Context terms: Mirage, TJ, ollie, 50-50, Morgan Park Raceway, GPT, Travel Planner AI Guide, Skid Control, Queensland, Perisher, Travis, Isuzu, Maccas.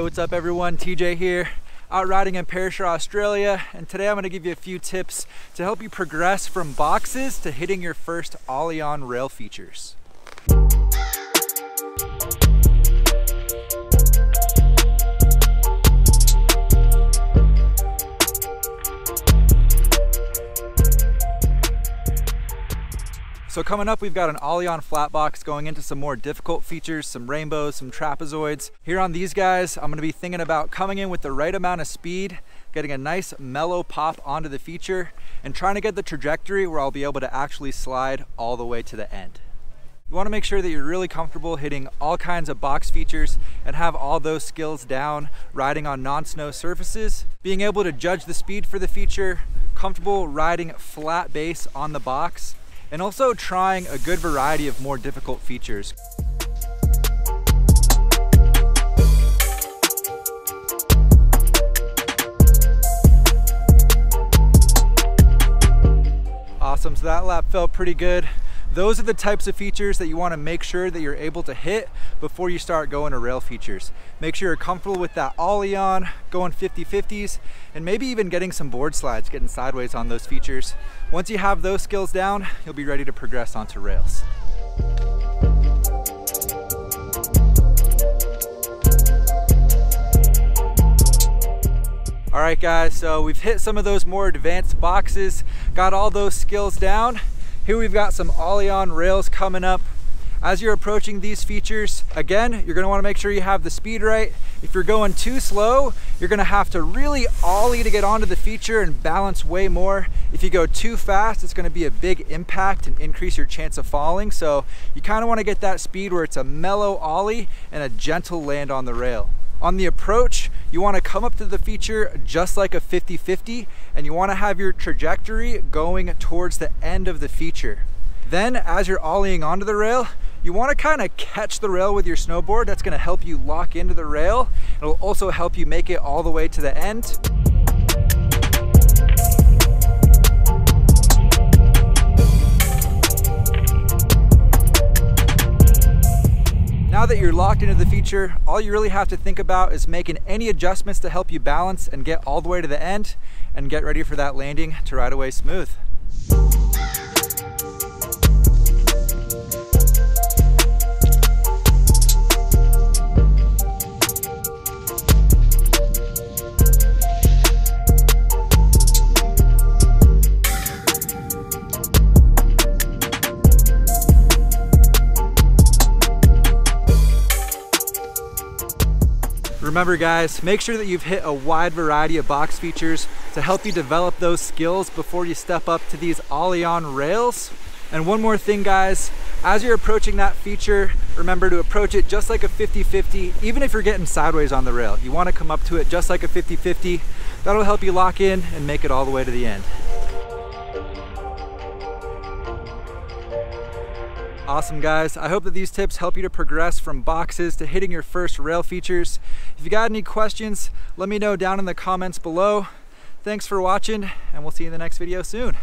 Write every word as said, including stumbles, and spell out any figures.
Hey, what's up everyone? T J here, out riding in Perisher, Australia, and today I'm going to give you a few tips to help you progress from boxes to hitting your first ollie-on rail features. So coming up, we've got an ollie-on flat box going into some more difficult features, some rainbows, some trapezoids. Here on these guys, I'm gonna be thinking about coming in with the right amount of speed, getting a nice mellow pop onto the feature, and trying to get the trajectory where I'll be able to actually slide all the way to the end. You wanna make sure that you're really comfortable hitting all kinds of box features and have all those skills down, riding on non-snow surfaces, being able to judge the speed for the feature, comfortable riding flat base on the box, and also trying a good variety of more difficult features. Awesome, so that lap felt pretty good. Those are the types of features that you want to make sure that you're able to hit before you start going to rail features. Make sure you're comfortable with that ollie on, going fifty fifties, and maybe even getting some board slides, getting sideways on those features. Once you have those skills down, you'll be ready to progress onto rails. All right guys, so we've hit some of those more advanced boxes, got all those skills down. Here we've got some ollie-on rails coming up. As you're approaching these features, again, you're gonna wanna make sure you have the speed right. If you're going too slow, you're gonna have to really ollie to get onto the feature and balance way more. If you go too fast, it's gonna be a big impact and increase your chance of falling. So you kinda wanna get that speed where it's a mellow ollie and a gentle land on the rail. On the approach, you wanna come up to the feature just like a fifty fifty, and you wanna have your trajectory going towards the end of the feature. Then, as you're ollieing onto the rail, you wanna kinda catch the rail with your snowboard. That's gonna help you lock into the rail. It'll also help you make it all the way to the end. Now that you're locked into the feature, all you really have to think about is making any adjustments to help you balance and get all the way to the end and get ready for that landing to ride away smooth. Remember guys, make sure that you've hit a wide variety of box features to help you develop those skills before you step up to these ollie-on rails. And one more thing guys, as you're approaching that feature, remember to approach it just like a fifty fifty, even if you're getting sideways on the rail. You want to come up to it just like a fifty fifty. That'll help you lock in and make it all the way to the end. Awesome guys, I hope that these tips help you to progress from boxes to hitting your first rail features. If you got any questions, let me know down in the comments below. Thanks for watching, and we'll see you in the next video soon.